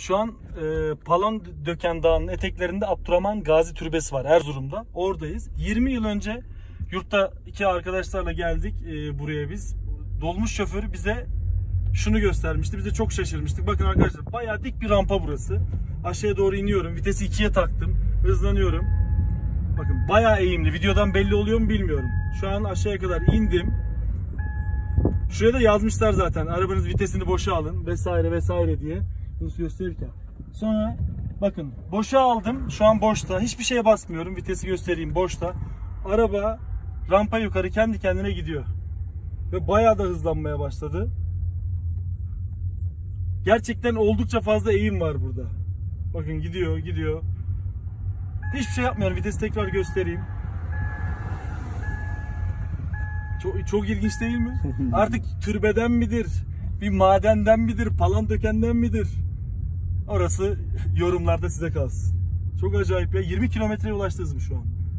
Şu an Palandöken Dağı'nın eteklerinde Abdurrahman Gazi Türbesi var, Erzurum'da. Oradayız. 20 yıl önce yurttaki arkadaşlarla geldik buraya biz. Dolmuş şoförü bize şunu göstermişti. Biz de çok şaşırmıştık. Bakın arkadaşlar, bayağı dik bir rampa burası. Aşağıya doğru iniyorum. Vitesi 2'ye taktım. Hızlanıyorum. Bakın bayağı eğimli. Videodan belli oluyor mu bilmiyorum. Şu an aşağıya kadar indim. Şuraya da yazmışlar zaten. Arabanız vitesini boşa alın vesaire vesaire diye. Bunu gösterirken. Sonra bakın boşa aldım. Şu an boşta. Hiçbir şeye basmıyorum. Vitesi göstereyim, boşta. Araba rampa yukarı kendi kendine gidiyor. Ve bayağı da hızlanmaya başladı. Gerçekten oldukça fazla eğim var burada. Bakın gidiyor, gidiyor. Hiçbir şey yapmıyorum. Vitesi tekrar göstereyim. Çok ilginç değil mi? Artık türbeden midir, bir madenden midir, Palandöken'den midir? Orası yorumlarda size kalsın. Çok acayip ya. 20 kilometreye ulaştınız mı şu an?